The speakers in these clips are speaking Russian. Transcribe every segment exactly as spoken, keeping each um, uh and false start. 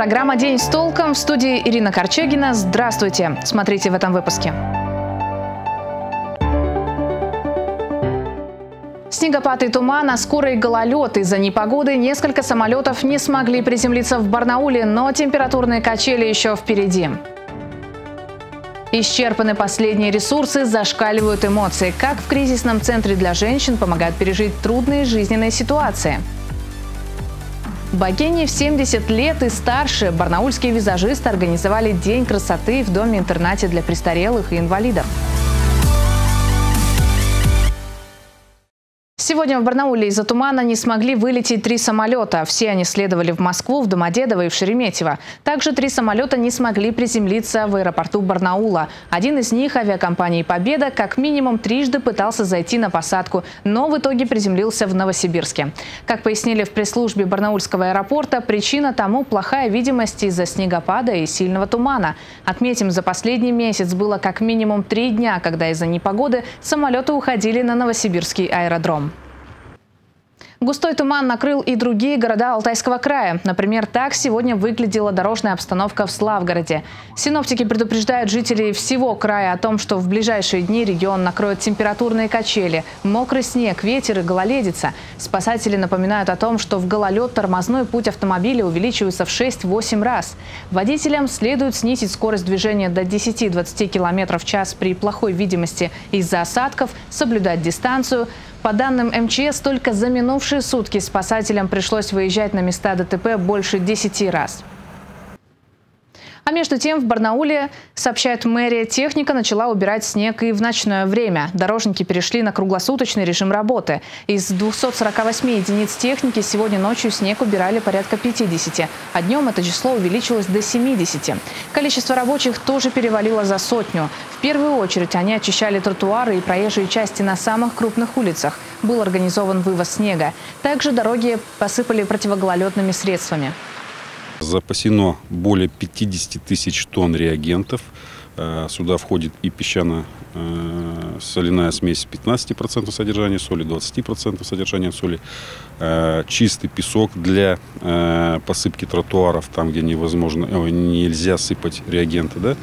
Программа «День с толком», в студии Ирина Корчегина. Здравствуйте! Смотрите в этом выпуске. Снегопад и туман, а скоро и гололед. Из-за непогоды несколько самолетов не смогли приземлиться в Барнауле, но температурные качели еще впереди. Исчерпаны последние ресурсы, зашкаливают эмоции. Как в кризисном центре для женщин помогают пережить трудные жизненные ситуации? Богини в семьдесят лет и старше. Барнаульские визажисты организовали День красоты в доме-интернате для престарелых и инвалидов. Сегодня в Барнауле из-за тумана не смогли вылететь три самолета. Все они следовали в Москву, в Домодедово и в Шереметьево. Также три самолета не смогли приземлиться в аэропорту Барнаула. Один из них, авиакомпании «Победа», как минимум трижды пытался зайти на посадку, но в итоге приземлился в Новосибирске. Как пояснили в пресс-службе барнаульского аэропорта, причина тому плохая видимость из-за снегопада и сильного тумана. Отметим, за последний месяц было как минимум три дня, когда из-за непогоды самолеты уходили на новосибирский аэродром. Густой туман накрыл и другие города Алтайского края. Например, так сегодня выглядела дорожная обстановка в Славгороде. Синоптики предупреждают жителей всего края о том, что в ближайшие дни регион накроют температурные качели, мокрый снег, ветер и гололедица. Спасатели напоминают о том, что в гололед тормозной путь автомобиля увеличивается в шесть-восемь раз. Водителям следует снизить скорость движения до десяти-двадцати километров в час при плохой видимости из-за осадков, соблюдать дистанцию. По данным МЧС, только за минувшие сутки спасателям пришлось выезжать на места ДТП больше десяти раз. А между тем в Барнауле, сообщает мэрия, техника начала убирать снег и в ночное время. Дорожники перешли на круглосуточный режим работы. Из двухсот сорока восьми единиц техники сегодня ночью снег убирали порядка пятидесяти, а днем это число увеличилось до семидесяти. Количество рабочих тоже перевалило за сотню. В первую очередь они очищали тротуары и проезжие части на самых крупных улицах. Был организован вывоз снега. Также дороги посыпали противогололедными средствами. Запасено более пятидесяти тысяч тонн реагентов. Сюда входит и песчано-соляная смесь пятнадцати процентов содержания соли, двадцати процентов содержания соли, чистый песок для посыпки тротуаров, там, где невозможно, нельзя сыпать реагенты. Да?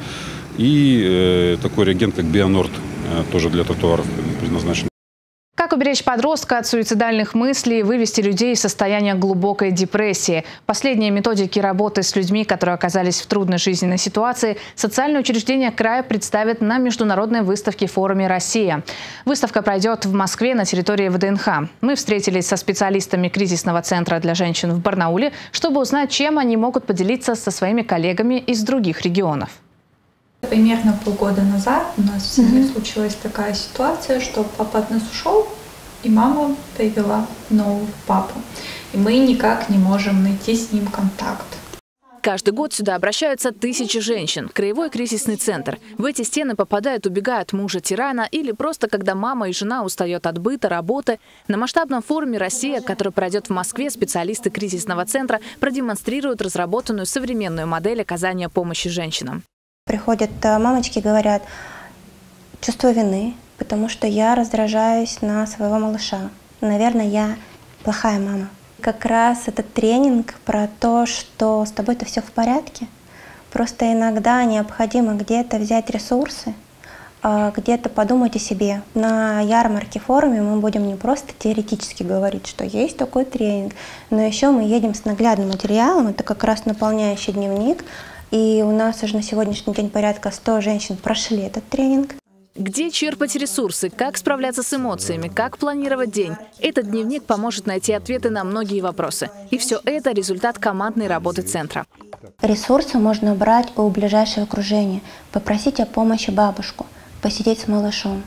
И такой реагент, как Бионорд, тоже для тротуаров предназначен. Как уберечь подростка от суицидальных мыслей и вывести людей из состояния глубокой депрессии? Последние методики работы с людьми, которые оказались в трудной жизненной ситуации, социальное учреждение края представит на международной выставке форуме «Россия». Выставка пройдет в Москве на территории ВДНХ. Мы встретились со специалистами кризисного центра для женщин в Барнауле, чтобы узнать, чем они могут поделиться со своими коллегами из других регионов. Примерно полгода назад у нас в семье mm-hmm. случилась такая ситуация, что папа от нас ушел, и мама привела нового папу. И мы никак не можем найти с ним контакт. Каждый год сюда обращаются тысячи женщин. Краевой кризисный центр. В эти стены попадают, убегая от мужа-тирана или просто когда мама и жена устают от быта, работы. На масштабном форуме «Россия», который пройдет в Москве, специалисты кризисного центра продемонстрируют разработанную современную модель оказания помощи женщинам. Приходят мамочки и говорят: чувство вины, потому что я раздражаюсь на своего малыша. Наверное, я плохая мама. Как раз этот тренинг про то, что с тобой-то все в порядке. Просто иногда необходимо где-то взять ресурсы, где-то подумать о себе. На ярмарке, форуме мы будем не просто теоретически говорить, что есть такой тренинг, но еще мы едем с наглядным материалом, это как раз наполняющий дневник. И у нас уже на сегодняшний день порядка ста женщин прошли этот тренинг. Где черпать ресурсы, как справляться с эмоциями, как планировать день? Этот дневник поможет найти ответы на многие вопросы. И все это результат командной работы центра. Ресурсы можно брать у ближайшего окружения. Попросить о помощи бабушку, посидеть с малышом,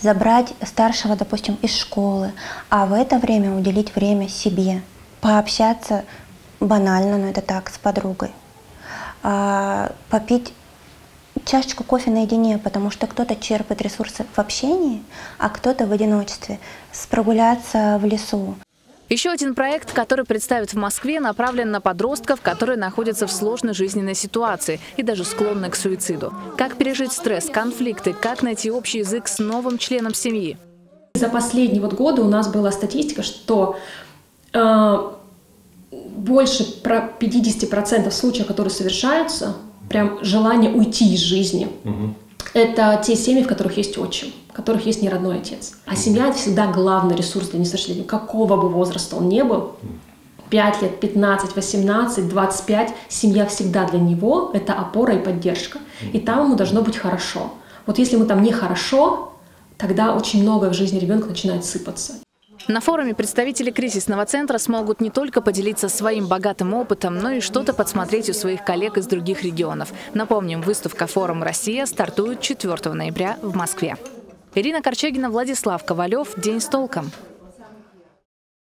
забрать старшего, допустим, из школы. А в это время уделить время себе. Пообщаться банально, но это так, с подругой. Попить чашечку кофе наедине, потому что кто-то черпает ресурсы в общении, а кто-то в одиночестве, прогуляться в лесу. Еще один проект, который представят в Москве, направлен на подростков, которые находятся в сложной жизненной ситуации и даже склонны к суициду. Как пережить стресс, конфликты, как найти общий язык с новым членом семьи. За последние вот годы у нас была статистика, что... Э больше про пятьдесят процентов случаев, которые совершаются, прям желание уйти из жизни. Угу. Это те семьи, в которых есть отчим, в которых есть неродной отец. А семья – это всегда главный ресурс для несовершеннолетнего, какого бы возраста он ни был. пять лет, пятнадцать, восемнадцать, двадцать пять. Семья всегда для него – это опора и поддержка. И там ему должно быть хорошо. Вот если ему там нехорошо, тогда очень многое в жизни ребенка начинает сыпаться. На форуме представители кризисного центра смогут не только поделиться своим богатым опытом, но и что-то подсмотреть у своих коллег из других регионов. Напомним, выставка «Форум Россия» стартует четвёртого ноября в Москве. Ирина Корчегина, Владислав Ковалев. День с толком.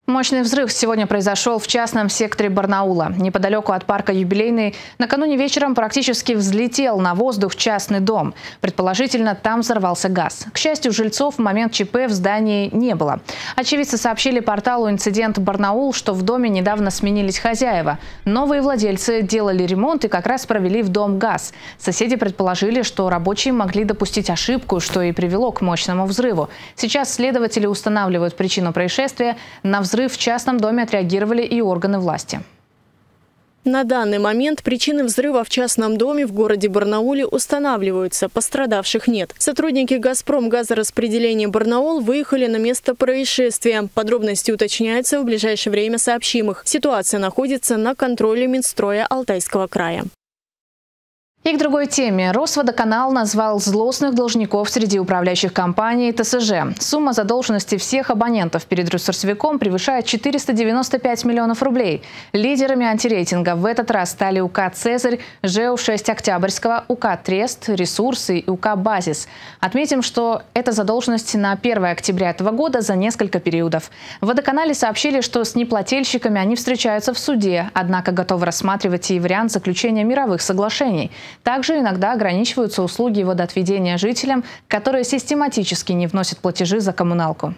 Мощный взрыв сегодня произошел в частном секторе Барнаула. Неподалеку от парка «Юбилейный» накануне вечером практически взлетел на воздух частный дом. Предположительно, там взорвался газ. К счастью, жильцов в момент ЧП в здании не было. Очевидцы сообщили порталу «Инцидент Барнаул», что в доме недавно сменились хозяева. Новые владельцы делали ремонт и как раз провели в дом газ. Соседи предположили, что рабочие могли допустить ошибку, что и привело к мощному взрыву. Сейчас следователи устанавливают причину происшествия. На взрыв в частном доме отреагировали и органы власти. На данный момент причины взрыва в частном доме в городе Барнауле устанавливаются. Пострадавших нет. Сотрудники «Газпром» газораспределения Барнаул выехали на место происшествия. Подробности уточняются в ближайшее время сообщимых. Ситуация находится на контроле Минстроя Алтайского края. И к другой теме. Росводоканал назвал злостных должников среди управляющих компаний Т С Ж. Сумма задолженности всех абонентов перед ресурсовиком превышает четыреста девяносто пять миллионов рублей. Лидерами антирейтинга в этот раз стали У К «Цезарь», Ж Э У шесть Октябрьского, У К «Трест», «Ресурсы» и У К «Базис». Отметим, что это задолженность на первое октября этого года за несколько периодов. В водоканале сообщили, что с неплательщиками они встречаются в суде, однако готовы рассматривать и вариант заключения мировых соглашений. Также иногда ограничиваются услуги водоотведения жителям, которые систематически не вносят платежи за коммуналку.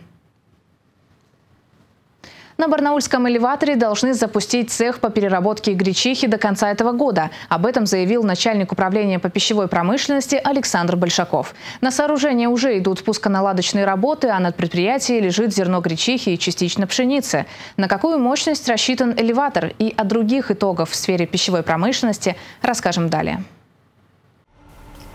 На барнаульском элеваторе должны запустить цех по переработке гречихи до конца этого года. Об этом заявил начальник управления по пищевой промышленности Александр Большаков. На сооружение уже идут пусконаладочные работы, а над предприятием лежит зерно гречихи и частично пшеницы. На какую мощность рассчитан элеватор и о других итогах в сфере пищевой промышленности расскажем далее.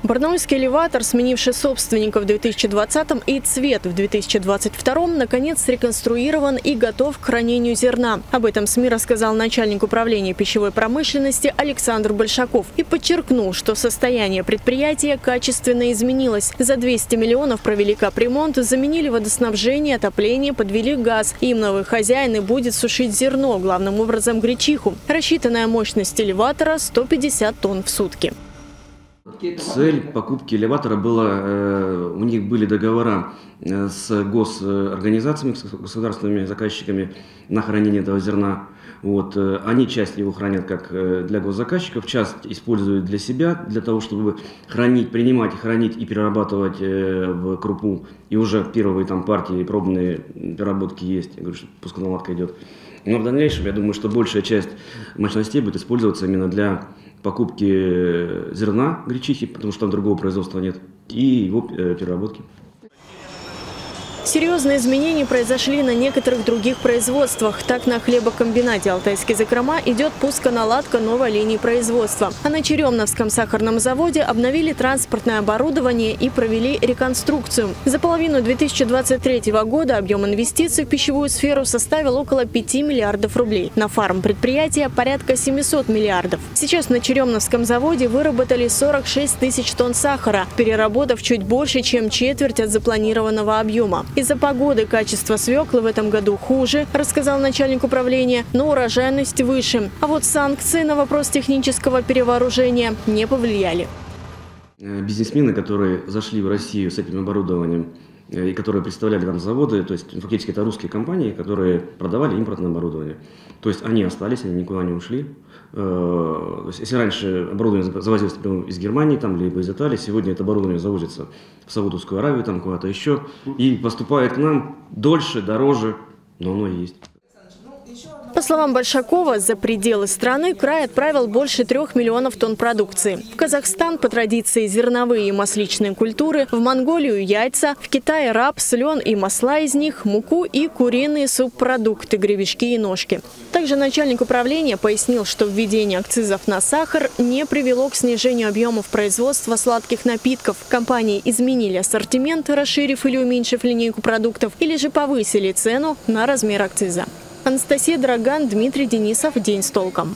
Барнаульский элеватор, сменивший собственника в две тысячи двадцатом и цвет в две тысячи двадцать втором, наконец реконструирован и готов к хранению зерна. Об этом СМИ рассказал начальник управления пищевой промышленности Александр Большаков и подчеркнул, что состояние предприятия качественно изменилось. За двести миллионов провели капремонт, заменили водоснабжение, отопление, подвели газ. Им новый хозяин и будет сушить зерно, главным образом гречиху. Рассчитанная мощность элеватора – сто пятьдесят тонн в сутки. Цель покупки элеватора была, у них были договора с госорганизациями, с государственными заказчиками на хранение этого зерна. Вот. Они часть его хранят как для госзаказчиков, часть используют для себя, для того, чтобы хранить, принимать, хранить и перерабатывать в крупу. И уже первые там партии пробные переработки есть, я говорю, что пусконаладка идет. Но в дальнейшем, я думаю, что большая часть мощностей будет использоваться именно для покупки зерна гречихи, потому что там другого производства нет, и его переработки. Серьезные изменения произошли на некоторых других производствах. Так, на хлебокомбинате «Алтайский закрома» идет пусконаладка новой линии производства. А на Черемновском сахарном заводе обновили транспортное оборудование и провели реконструкцию. За половину две тысячи двадцать третьего года объем инвестиций в пищевую сферу составил около пяти миллиардов рублей. На фарм предприятия порядка семисот миллиардов. Сейчас на Черемновском заводе выработали сорок шесть тысяч тонн сахара, переработав чуть больше, чем четверть от запланированного объема. Из-за погоды качество свеклы в этом году хуже, рассказал начальник управления, но урожайность выше. А вот санкции на вопрос технического перевооружения не повлияли. Бизнесмены, которые зашли в Россию с этим оборудованием и которые представляли там заводы, то есть фактически это русские компании, которые продавали импортное оборудование. То есть они остались, они никуда не ушли. Если раньше оборудование завозилось например, из Германии там, либо из Италии, сегодня это оборудование завозится в Саудовскую Аравию, там куда-то еще, и поступает к нам дольше, дороже, но оно и есть. По словам Большакова, за пределы страны край отправил больше трех миллионов тонн продукции. В Казахстан по традиции зерновые и масличные культуры, в Монголию яйца, в Китае рапс, лен и масла из них, муку и куриные субпродукты, гребешки и ножки. Также начальник управления пояснил, что введение акцизов на сахар не привело к снижению объемов производства сладких напитков. Компании изменили ассортимент, расширив или уменьшив линейку продуктов, или же повысили цену на размер акциза. Анастасия Драган, Дмитрий Денисов. День с толком.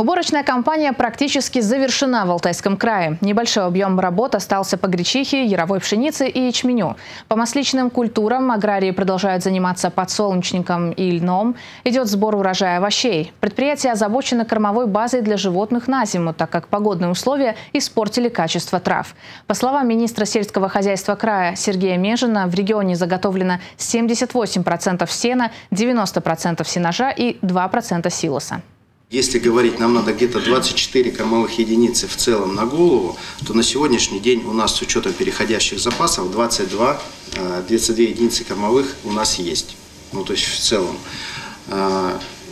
Уборочная кампания практически завершена в Алтайском крае. Небольшой объем работ остался по гречихе, яровой пшенице и ячменю. По масличным культурам аграрии продолжают заниматься подсолнечником и льном. Идет сбор урожая овощей. Предприятие озабочено кормовой базой для животных на зиму, так как погодные условия испортили качество трав. По словам министра сельского хозяйства края Сергея Межина, в регионе заготовлено семьдесят восемь процентов сена, девяносто процентов сенажа и два процента силоса. Если говорить, нам надо где-то двадцать четыре кормовых единицы в целом на голову, то на сегодняшний день у нас с учетом переходящих запасов двадцать две, двадцать две единицы кормовых у нас есть. Ну, то есть в целом.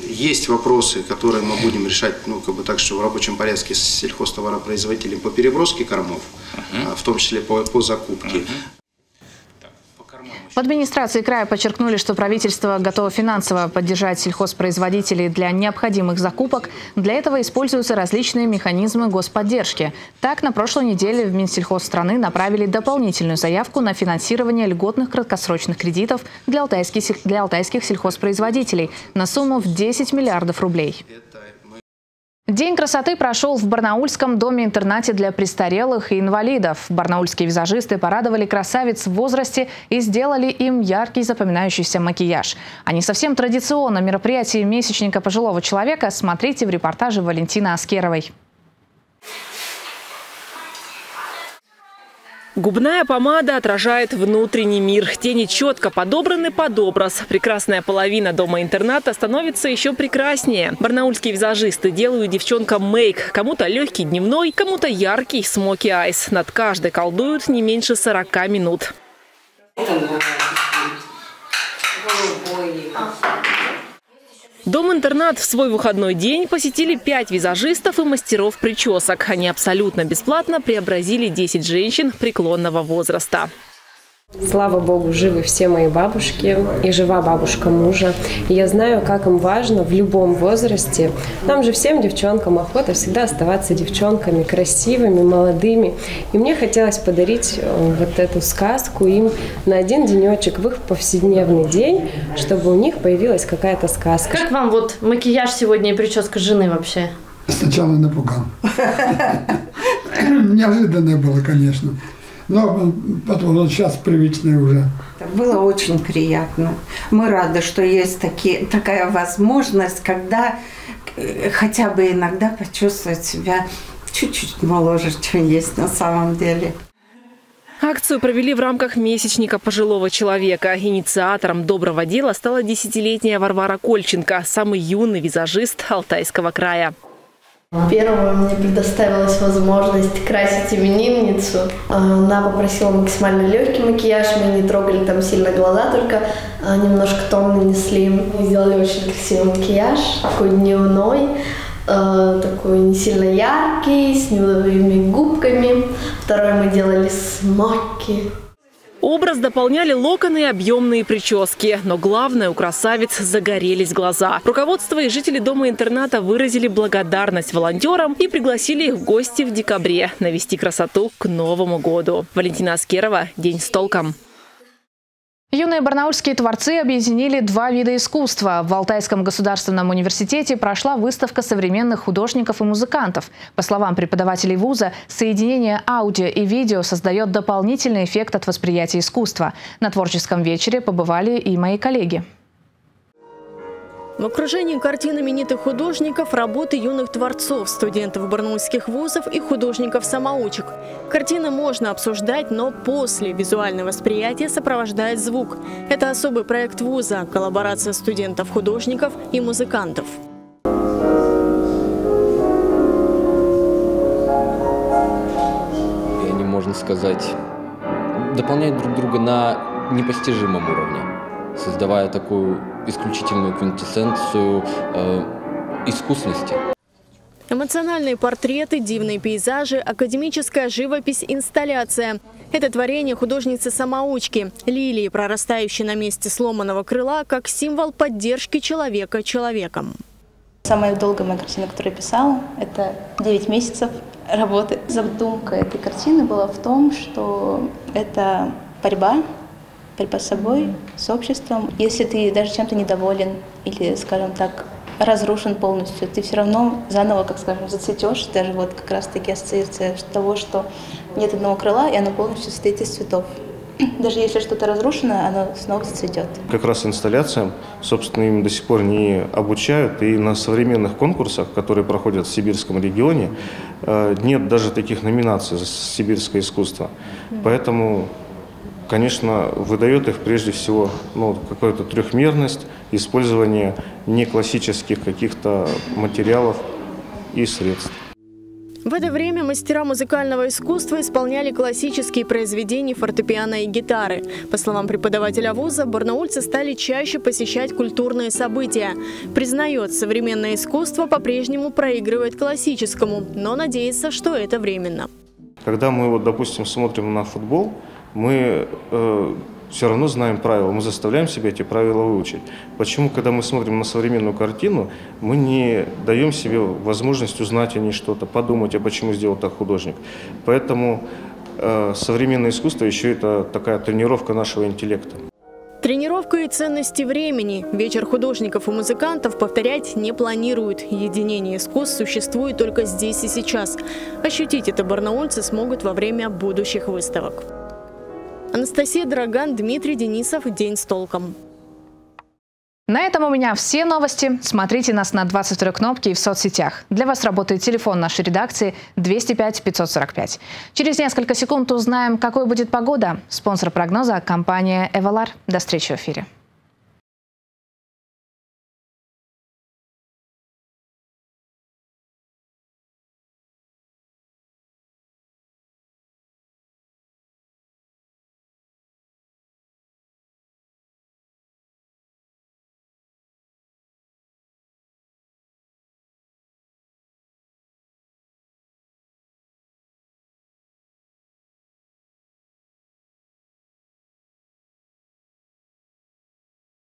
Есть вопросы, которые мы будем решать, ну, как бы так, что в рабочем порядке с сельхозтоваропроизводителем по переброске кормов, в том числе по, по закупке. В администрации края подчеркнули, что правительство готово финансово поддержать сельхозпроизводителей для необходимых закупок. Для этого используются различные механизмы господдержки. Так, на прошлой неделе в Минсельхоз страны направили дополнительную заявку на финансирование льготных краткосрочных кредитов для алтайских, для алтайских сельхозпроизводителей на сумму в десять миллиардов рублей. День красоты прошел в барнаульском доме-интернате для престарелых и инвалидов. Барнаульские визажисты порадовали красавиц в возрасте и сделали им яркий запоминающийся макияж. А не совсем традиционно мероприятие месячника пожилого человека смотрите в репортаже Валентины Аскеровой. Губная помада отражает внутренний мир. Тени четко подобраны под образ. Прекрасная половина дома-интерната становится еще прекраснее. Барнаульские визажисты делают девчонкам мейк. Кому-то легкий дневной, кому-то яркий смоки айс. Над каждой колдуют не меньше сорока минут. Дом-интернат в свой выходной день посетили пять визажистов и мастеров причесок. Они абсолютно бесплатно преобразили десять женщин преклонного возраста. Слава Богу, живы все мои бабушки и жива бабушка мужа. И я знаю, как им важно в любом возрасте. Нам же всем девчонкам охота всегда оставаться девчонками, красивыми, молодыми. И мне хотелось подарить вот эту сказку им на один денечек в их повседневный день, чтобы у них появилась какая-то сказка. Как вам вот макияж сегодня и прическа жены вообще? Сначала напугал. Неожиданное было, конечно. Но потом он сейчас привычный уже. Было очень приятно. Мы рады, что есть такие, такая возможность, когда хотя бы иногда почувствовать себя чуть-чуть моложе, чем есть на самом деле. Акцию провели в рамках месячника пожилого человека. Инициатором доброго дела стала десятилетняя Варвара Кольченко, самый юный визажист Алтайского края. Первой мне предоставилась возможность красить именинницу. Она попросила максимально легкий макияж, мы не трогали там сильно глаза, только немножко тон нанесли. Мы сделали очень красивый макияж, такой дневной, такой не сильно яркий, с дневными губками. Второй мы делали смоки. Образ дополняли локоны и объемные прически. Но главное, у красавиц загорелись глаза. Руководство и жители дома-интерната выразили благодарность волонтерам и пригласили их в гости в декабре навести красоту к Новому году. Валентина Аскерова, День с толком. Юные барнаульские творцы объединили два вида искусства. В Алтайском государственном университете прошла выставка современных художников и музыкантов. По словам преподавателей вуза, соединение аудио и видео создает дополнительный эффект от восприятия искусства. На творческом вечере побывали и мои коллеги. В окружении картин именитых художников, работы юных творцов, студентов барнаульских вузов и художников-самоучек. Картины можно обсуждать, но после визуальное восприятие сопровождает звук. Это особый проект вуза, коллаборация студентов, художников и музыкантов. И они, можно сказать, дополняют друг друга на непостижимом уровне. создавая такую исключительную квинтэссенцию э, искусности. Эмоциональные портреты, дивные пейзажи, академическая живопись, инсталляция. Это творение художницы-самоучки. Лилии, прорастающие на месте сломанного крыла, как символ поддержки человека человеком. Самая долгая моя картина, которую я писала, это девять месяцев работы. Задумка этой картины была в том, что это борьба, борьба с собой, с обществом. Если ты даже чем-то недоволен или, скажем так, разрушен полностью, ты все равно заново, как скажем, зацветешь. Даже вот как раз-таки ассоциация того, что нет одного крыла, и оно полностью состоит из цветов. Даже если что-то разрушено, оно снова зацветет. Как раз инсталляциям, собственно, им до сих пор не обучают. И на современных конкурсах, которые проходят в сибирском регионе, нет даже таких номинаций за сибирское искусство. Поэтому, конечно, выдает их прежде всего ну, какую-то трехмерность, использование неклассических каких-то материалов и средств. В это время мастера музыкального искусства исполняли классические произведения фортепиано и гитары. По словам преподавателя вуза, барнаульцы стали чаще посещать культурные события. Признает, современное искусство по-прежнему проигрывает классическому, но надеется, что это временно. Когда мы, вот, допустим, смотрим на футбол, мы э, все равно знаем правила, мы заставляем себя эти правила выучить. Почему, когда мы смотрим на современную картину, мы не даем себе возможность узнать о ней что-то, подумать, а почему сделал так художник. Поэтому э, современное искусство еще это такая тренировка нашего интеллекта. Тренировка и ценности времени. Вечер художников и музыкантов повторять не планируют. Единение искусств существует только здесь и сейчас. Ощутить это барнаульцы смогут во время будущих выставок. Анастасия Драган, Дмитрий Денисов. День с толком. На этом у меня все новости. Смотрите нас на двадцать второй кнопке и в соцсетях. Для вас работает телефон нашей редакции двести пять пятьсот сорок пять. Через несколько секунд узнаем, какой будет погода. Спонсор прогноза – компания «Эвалар». До встречи в эфире.